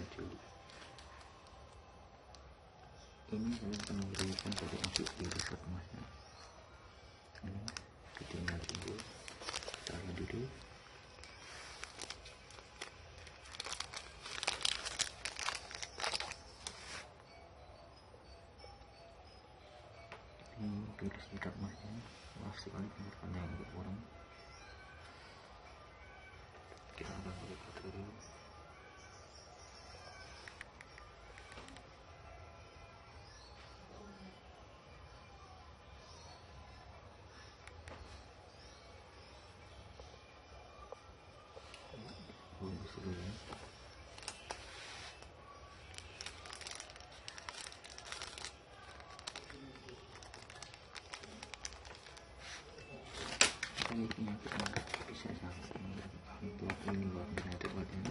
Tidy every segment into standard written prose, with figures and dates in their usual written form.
natürlich. Ini saya akan memberikan dari untuk duduk emasnya. Ini ketinggal dulu, taruh dulu. Ini duduk emasnya. Wah sekali pemandangan untuk orang. Kita akan berikut dulu. Ini bisa sangat ini warna badan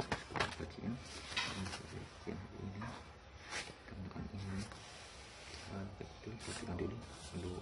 kecil ini temukan ini betul kita dulu untuk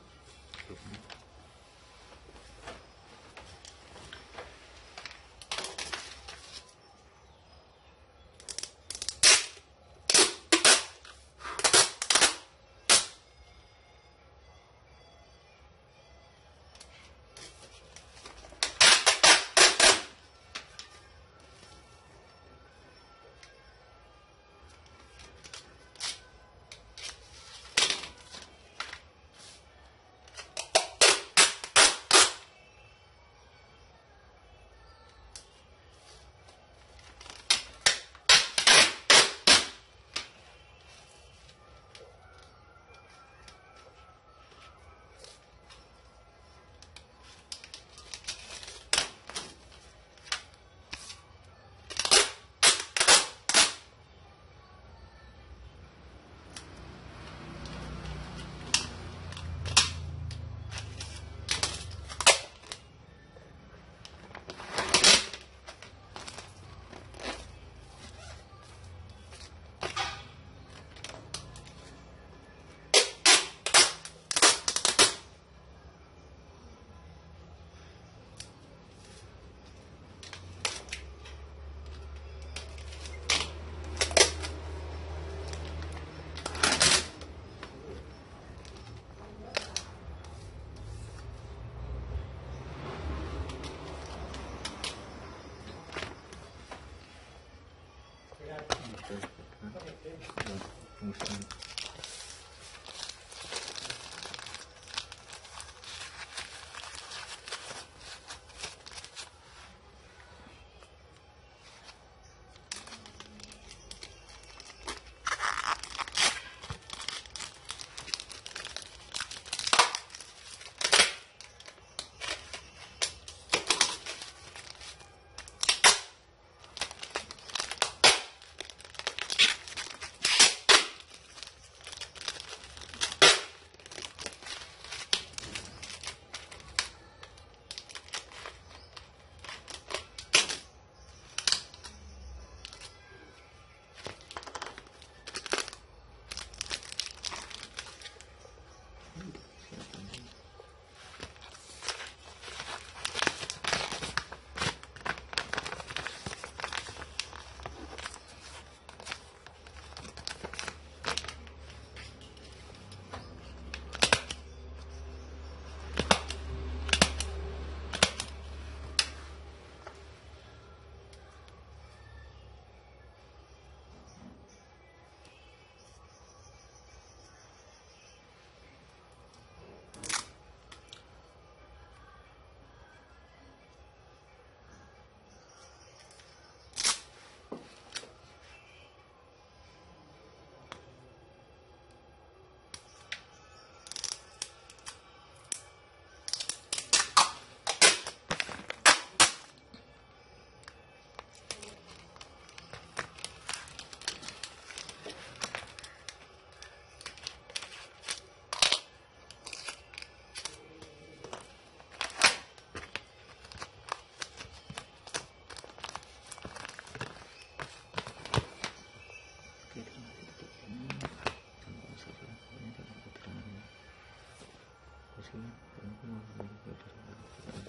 Terima kasih.